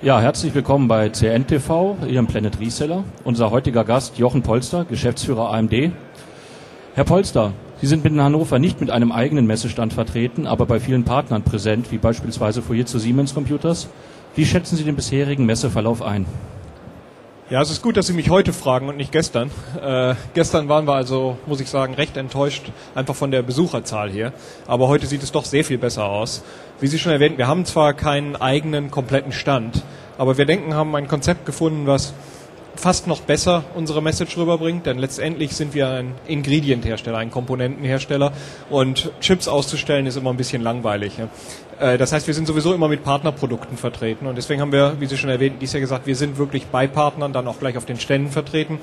Ja, herzlich willkommen bei CNTV, Ihrem Planet Reseller. Unser heutiger Gast Jochen Polster, Geschäftsführer AMD. Herr Polster, Sie sind in Hannover nicht mit einem eigenen Messestand vertreten, aber bei vielen Partnern präsent, wie beispielsweise Fujitsu Siemens Computers. Wie schätzen Sie den bisherigen Messeverlauf ein? Ja, es ist gut, dass Sie mich heute fragen und nicht gestern. Gestern waren wir also, muss ich sagen, recht enttäuscht, einfach von der Besucherzahl hier. Aber heute sieht es doch sehr viel besser aus. Wie Sie schon erwähnt, wir haben zwar keinen eigenen, kompletten Stand, aber wir denken, haben ein Konzept gefunden, was fast noch besser unsere Message rüberbringt, denn letztendlich sind wir ein Ingredient-Hersteller, ein Komponentenhersteller und Chips auszustellen ist immer ein bisschen langweilig. Ne? Das heißt, wir sind sowieso immer mit Partnerprodukten vertreten und deswegen haben wir, wie Sie schon erwähnt, dies Jahr gesagt, wir sind wirklich bei Partnern, dann auch gleich auf den Ständen vertreten.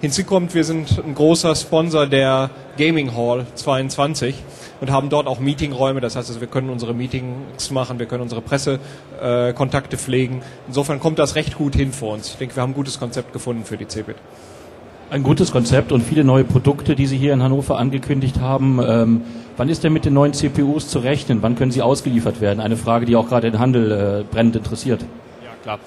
Hinzu kommt, wir sind ein großer Sponsor der Gaming Hall 22 und haben dort auch Meetingräume, das heißt, also, wir können unsere Meetings machen, wir können unsere Pressekontakte pflegen. Insofern kommt das recht gut hin für uns. Ich denke, wir haben ein gutes Konzept gefunden für die CeBIT. Ein gutes Konzept und viele neue Produkte, die Sie hier in Hannover angekündigt haben. Wann ist denn mit den neuen CPUs zu rechnen? Wann können sie ausgeliefert werden? Eine Frage, die auch gerade den Handel brennend interessiert. Ja, klar.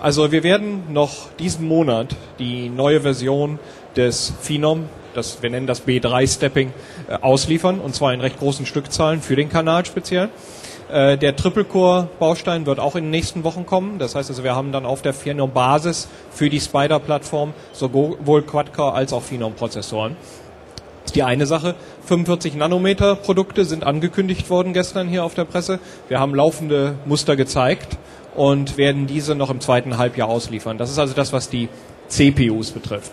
Also wir werden noch diesen Monat die neue Version des Phenom, wir nennen das B3-Stepping, ausliefern. Und zwar in recht großen Stückzahlen für den Kanal speziell. Der Triple-Core-Baustein wird auch in den nächsten Wochen kommen. Das heißt also, wir haben dann auf der Phenom-Basis für die Spider-Plattform sowohl Quad-Core als auch Phenom-Prozessoren. Das ist die eine Sache. 45 Nanometer Produkte sind angekündigt worden gestern hier auf der Presse. Wir haben laufende Muster gezeigt und werden diese noch im zweiten Halbjahr ausliefern. Das ist also das, was die CPUs betrifft.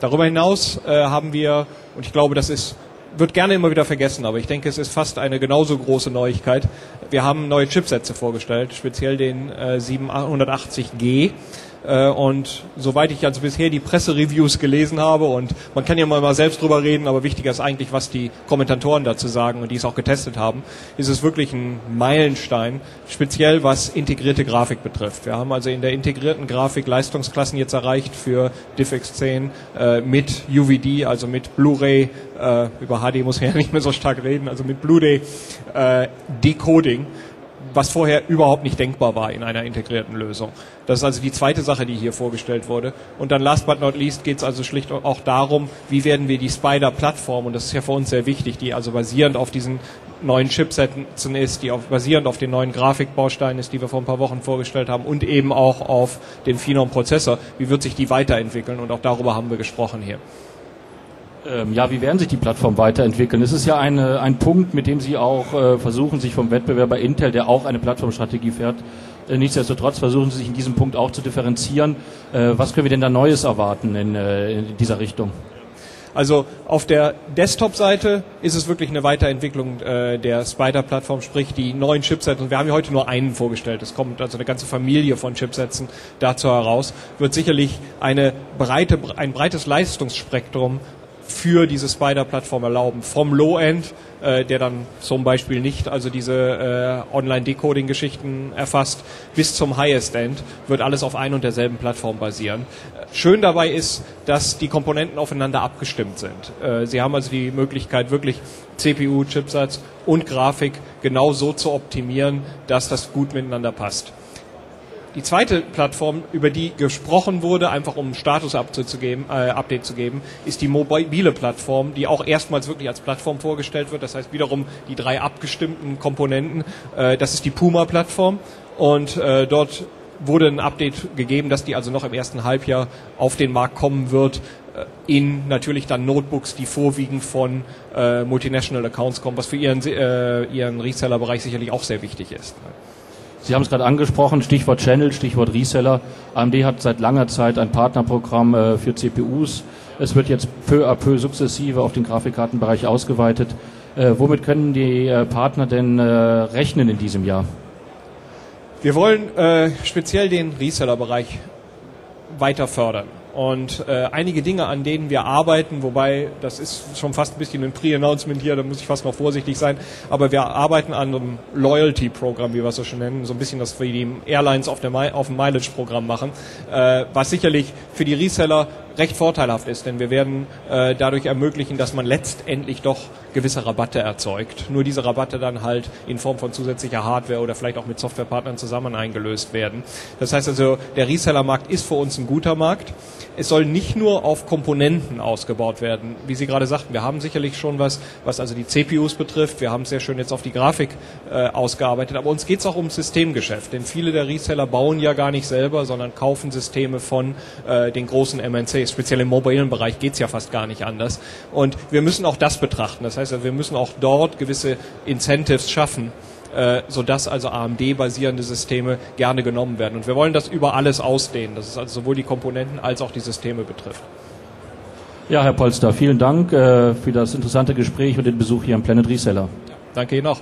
Darüber hinaus haben wir, und ich glaube, das wird gerne immer wieder vergessen, aber ich denke, es ist fast eine genauso große Neuigkeit. Wir haben neue Chipsätze vorgestellt, speziell den 780G. Und soweit ich also bisher die Pressereviews gelesen habe, und man kann ja mal selbst drüber reden, aber wichtiger ist eigentlich, was die Kommentatoren dazu sagen und die es auch getestet haben, ist es wirklich ein Meilenstein, speziell was integrierte Grafik betrifft. Wir haben also in der integrierten Grafik Leistungsklassen jetzt erreicht für DivX10 mit UVD, also mit Blu-ray, über HD muss man ja nicht mehr so stark reden, also mit Blu-ray Decoding, was vorher überhaupt nicht denkbar war in einer integrierten Lösung. Das ist also die zweite Sache, die hier vorgestellt wurde. Und dann last but not least geht es also schlicht auch darum, wie werden wir die Spider-Plattform, und das ist ja für uns sehr wichtig, die also basierend auf diesen neuen Chipsätzen ist, die basierend auf den neuen Grafikbausteinen ist, die wir vor ein paar Wochen vorgestellt haben, und eben auch auf den Phenom-Prozessor, wie wird sich die weiterentwickeln, und auch darüber haben wir gesprochen hier. Ja, wie werden sich die Plattform weiterentwickeln? Es ist ja ein Punkt, mit dem Sie auch versuchen, sich vom Wettbewerber Intel, der auch eine Plattformstrategie fährt, nichtsdestotrotz versuchen Sie sich in diesem Punkt auch zu differenzieren. Was können wir denn da Neues erwarten in dieser Richtung? Also auf der Desktop-Seite ist es wirklich eine Weiterentwicklung der Spider-Plattform, sprich die neuen Chipsets. Und wir haben ja heute nur einen vorgestellt. Es kommt also eine ganze Familie von Chipsätzen dazu heraus. Wird sicherlich ein breites Leistungsspektrum für diese Spider-Plattform erlauben. Vom Low-End, der dann zum Beispiel nicht also diese Online-Decoding-Geschichten erfasst, bis zum Highest-End wird alles auf ein und derselben Plattform basieren. Schön dabei ist, dass die Komponenten aufeinander abgestimmt sind. Sie haben also die Möglichkeit, wirklich CPU-Chipsatz und Grafik genau so zu optimieren, dass das gut miteinander passt. Die zweite Plattform, über die gesprochen wurde, einfach um ein Status-Update zu geben, ist die mobile Plattform, die auch erstmals wirklich als Plattform vorgestellt wird. Das heißt wiederum die drei abgestimmten Komponenten. Das ist die Puma-Plattform und dort wurde ein Update gegeben, dass die also noch im ersten Halbjahr auf den Markt kommen wird, in natürlich dann Notebooks, die vorwiegend von Multinational Accounts kommen, was für ihren Reseller-Bereich sicherlich auch sehr wichtig ist. Sie haben es gerade angesprochen, Stichwort Channel, Stichwort Reseller. AMD hat seit langer Zeit ein Partnerprogramm für CPUs. Es wird jetzt peu à peu sukzessive auf den Grafikkartenbereich ausgeweitet. Womit können die Partner denn rechnen in diesem Jahr? Wir wollen speziell den Reseller-Bereich weiter fördern. Und einige Dinge, an denen wir arbeiten, wobei das ist schon fast ein bisschen ein Pre-Announcement hier, da muss ich fast noch vorsichtig sein, aber wir arbeiten an einem Loyalty-Programm, wie wir es so schon nennen, so ein bisschen das, wie die Airlines auf dem Mileage-Programm machen, was sicherlich für die Reseller recht vorteilhaft ist, denn wir werden dadurch ermöglichen, dass man letztendlich doch gewisse Rabatte erzeugt. Nur diese Rabatte dann halt in Form von zusätzlicher Hardware oder vielleicht auch mit Softwarepartnern zusammen eingelöst werden. Das heißt also, der Resellermarkt ist für uns ein guter Markt. Es soll nicht nur auf Komponenten ausgebaut werden. Wie Sie gerade sagten, wir haben sicherlich schon was also die CPUs betrifft. Wir haben es sehr schön jetzt auf die Grafik ausgearbeitet. Aber uns geht es auch um Systemgeschäft, denn viele der Reseller bauen ja gar nicht selber, sondern kaufen Systeme von den großen MNCs. Speziell im mobilen Bereich geht es ja fast gar nicht anders. Und wir müssen auch das betrachten. Das heißt, wir müssen auch dort gewisse Incentives schaffen, sodass also AMD-basierende Systeme gerne genommen werden. Und wir wollen das über alles ausdehnen, dass es also sowohl die Komponenten als auch die Systeme betrifft. Ja, Herr Polster, vielen Dank für das interessante Gespräch und den Besuch hier am Planet Reseller. Ja, danke Ihnen auch.